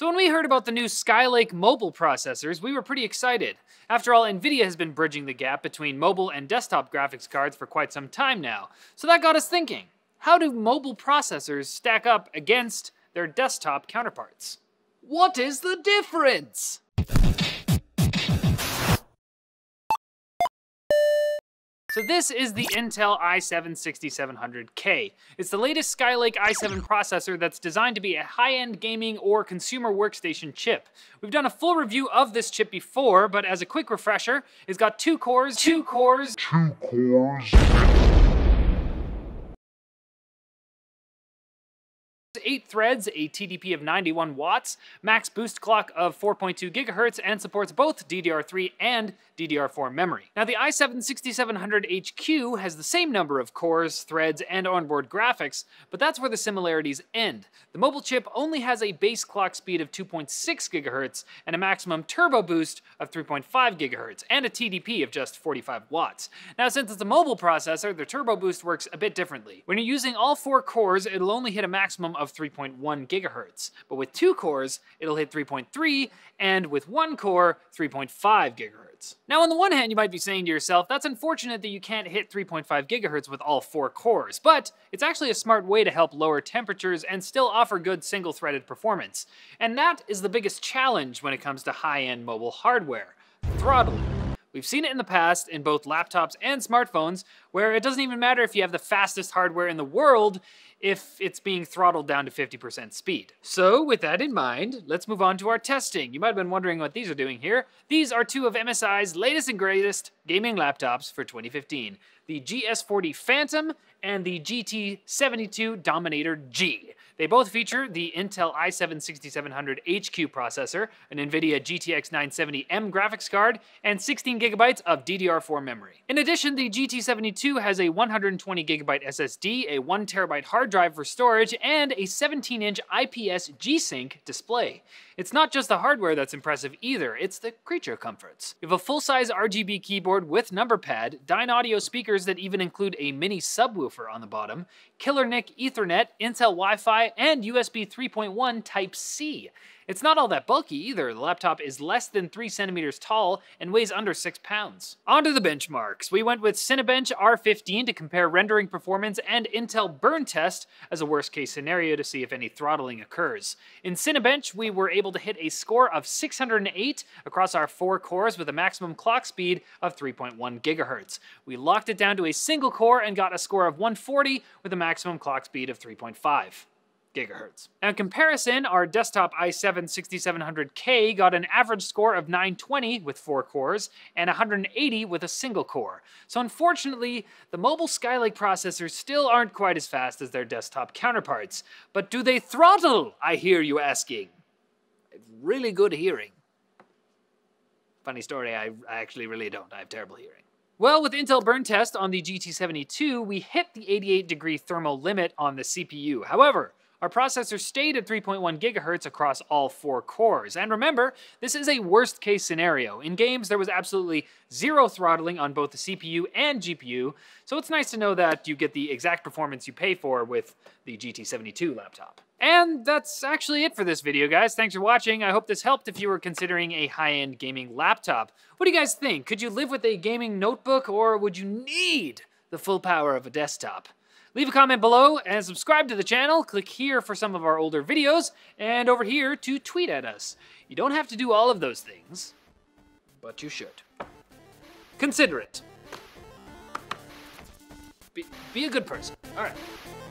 So when we heard about the new Skylake mobile processors, we were pretty excited. After all, NVIDIA has been bridging the gap between mobile and desktop graphics cards for quite some time now. So that got us thinking, how do mobile processors stack up against their desktop counterparts? What is the difference? So this is the Intel i7-6700K. It's the latest Skylake i7 processor that's designed to be a high-end gaming or consumer workstation chip. We've done a full review of this chip before, but as a quick refresher, it's got two cores, 8 threads, a TDP of 91 watts, max boost clock of 4.2 gigahertz, and supports both DDR3 and DDR4 memory. Now the i7-6700HQ has the same number of cores, threads, and onboard graphics, but that's where the similarities end. The mobile chip only has a base clock speed of 2.6 gigahertz and a maximum turbo boost of 3.5 gigahertz and a TDP of just 45 watts. Now since it's a mobile processor, the turbo boost works a bit differently. When you're using all 4 cores, it'll only hit a maximum of 3.1 gigahertz, but with 2 cores, it'll hit 3.3, and with 1 core, 3.5 gigahertz. Now on the one hand, you might be saying to yourself, that's unfortunate that you can't hit 3.5 gigahertz with all 4 cores, but it's actually a smart way to help lower temperatures and still offer good single-threaded performance. And that is the biggest challenge when it comes to high-end mobile hardware, throttling. We've seen it in the past in both laptops and smartphones, where it doesn't even matter if you have the fastest hardware in the world if it's being throttled down to 50% speed. So with that in mind, let's move on to our testing. You might have been wondering what these are doing here. These are two of MSI's latest and greatest gaming laptops for 2015, the GS40 Phantom and the GT72 Dominator G. They both feature the Intel i7-6700HQ processor, an NVIDIA GTX 970M graphics card, and 16 gigabytes of DDR4 memory. In addition, the GT72 has a 120 gigabyte SSD, a 1 terabyte hard drive for storage, and a 17-inch IPS G-Sync display. It's not just the hardware that's impressive either, it's the creature comforts. You have a full-size RGB keyboard with number pad, Dynaudio speakers that even include a mini subwoofer on the bottom, Killer NIC Ethernet, Intel Wi-Fi, and USB 3.1 Type-C. It's not all that bulky either. The laptop is less than 3 centimeters tall and weighs under 6 pounds. Onto the benchmarks. We went with Cinebench R15 to compare rendering performance and Intel burn test as a worst case scenario to see if any throttling occurs. In Cinebench, we were able to hit a score of 608 across our 4 cores with a maximum clock speed of 3.1 gigahertz. We locked it down to a single core and got a score of 140 with a maximum clock speed of 3.5 gigahertz. Now in comparison, our desktop i7-6700K got an average score of 920 with 4 cores and 180 with a single core. So unfortunately, the mobile Skylake processors still aren't quite as fast as their desktop counterparts. But do they throttle, I hear you asking? Really good hearing. Funny story, I actually really don't. I have terrible hearing. Well, with Intel burn test on the GT72, we hit the 88 degree thermal limit on the CPU. However, our processor stayed at 3.1 gigahertz across all 4 cores. And remember, this is a worst case scenario. In games, there was absolutely zero throttling on both the CPU and GPU, so it's nice to know that you get the exact performance you pay for with the GT72 laptop. And that's actually it for this video, guys. Thanks for watching. I hope this helped if you were considering a high-end gaming laptop. What do you guys think? Could you live with a gaming notebook, or would you need the full power of a desktop? Leave a comment below and subscribe to the channel. Click here for some of our older videos and over here to tweet at us. You don't have to do all of those things, but you should. Consider it. Be a good person. All right.